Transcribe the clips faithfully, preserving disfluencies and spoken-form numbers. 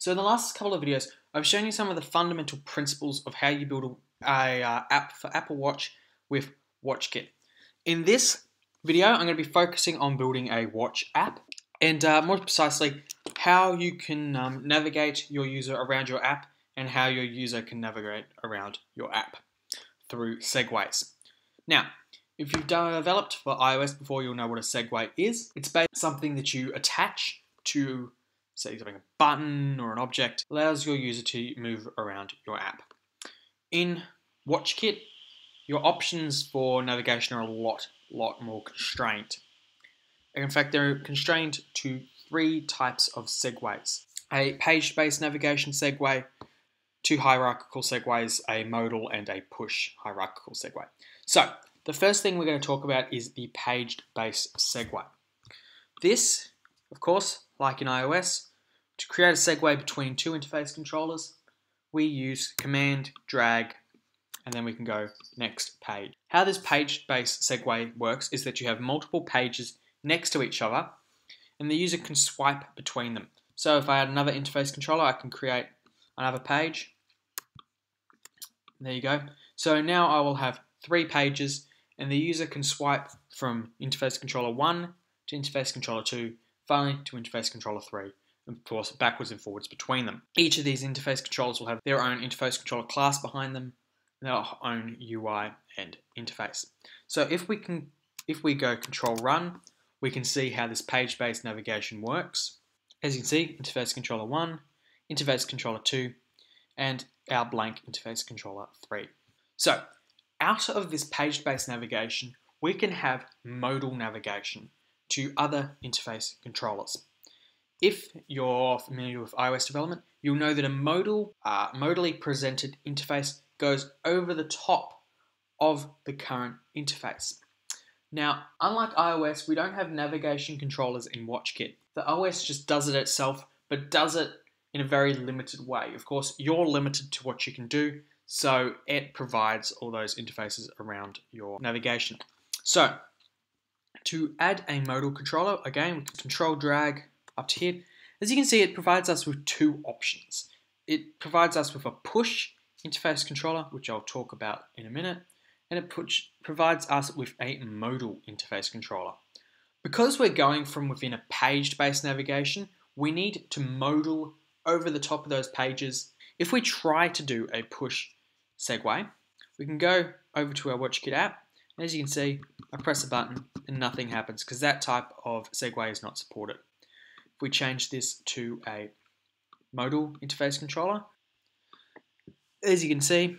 So in the last couple of videos, I've shown you some of the fundamental principles of how you build a uh, app for Apple Watch with WatchKit. In this video, I'm going to be focusing on building a watch app, and uh, more precisely, how you can um, navigate your user around your app and how your user can navigate around your app through segues. Now, if you've developed for iOS before, you'll know what a segue is. It's basically something that you attach to, say, something, a button or an object, allows your user to move around your app. In WatchKit, your options for navigation are a lot, lot more constrained. In fact, they're constrained to three types of segues. A page-based navigation segue, two hierarchical segues, a modal and a push hierarchical segue. So, the first thing we're going to talk about is the page-based segue. This, of course, like in iOS, to create a segue between two interface controllers, we use command, drag, and then we can go next page. How this page-based segue works is that you have multiple pages next to each other, and the user can swipe between them. So if I add another interface controller, I can create another page. There you go. So now I will have three pages, and the user can swipe from interface controller one to interface controller two, finally to interface controller three, and of course backwards and forwards between them. Each of these interface controllers will have their own interface controller class behind them, their own U I and interface. So if we can, if we go control run, we can see how this page-based navigation works. As you can see, interface controller one, interface controller two, and our blank interface controller three. So, out of this page-based navigation, we can have modal navigation to other interface controllers. If you're familiar with iOS development, you'll know that a modal, uh, modally presented interface goes over the top of the current interface. Now, unlike iOS, we don't have navigation controllers in WatchKit. The O S just does it itself, but does it in a very limited way. Of course, you're limited to what you can do, so it provides all those interfaces around your navigation. So, to add a modal controller, again, we can control drag up to here. As you can see, it provides us with two options. It provides us with a push interface controller, which I'll talk about in a minute, and it provides us with a modal interface controller. Because we're going from within a page-based navigation, we need to modal over the top of those pages. If we try to do a push segue, we can go over to our WatchKit app, and as you can see, I press a button and nothing happens because that type of segue is not supported. If we change this to a modal interface controller, as you can see,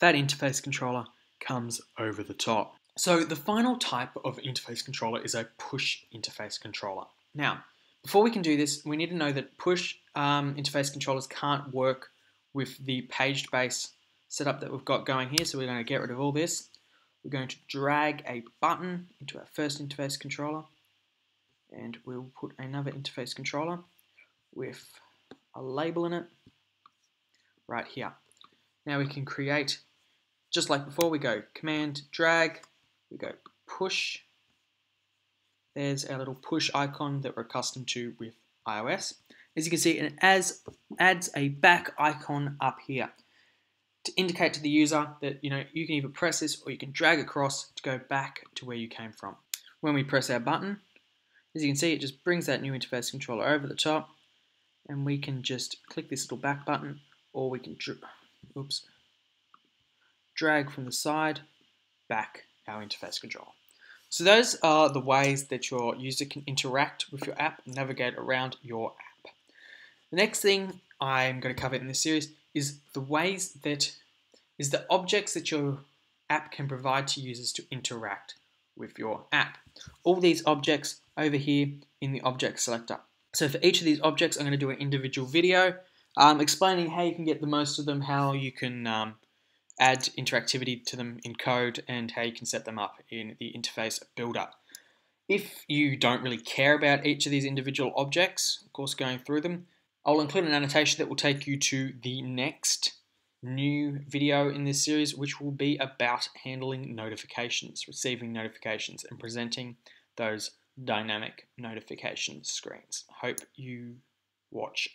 that interface controller comes over the top. So the final type of interface controller is a push interface controller. Now, before we can do this, we need to know that push um, interface controllers can't work with the page-based setup that we've got going here, so we're going to get rid of all this. We're going to drag a button into our first interface controller, and we'll put another interface controller with a label in it right here. Now we can create, just like before, we go command, drag, we go push. There's our little push icon that we're accustomed to with iOS. As you can see, it adds, adds a back icon up here to indicate to the user that, you know, you can either press this or you can drag across to go back to where you came from. When we press our button, as you can see, it just brings that new interface controller over the top, and we can just click this little back button, or we can oops, drag from the side back our interface controller. So those are the ways that your user can interact with your app and navigate around your app. The next thing I'm going to cover in this series is the ways that is the objects that your app can provide to users to interact with your app. All these objects over here in the object selector. So for each of these objects, I'm going to do an individual video Um, explaining how you can get the most of them, how you can um, add interactivity to them in code, and how you can set them up in the interface builder. If you don't really care about each of these individual objects, of course going through them, I'll include an annotation that will take you to the next new video in this series, which will be about handling notifications, receiving notifications, and presenting those dynamic notification screens. Hope you watch.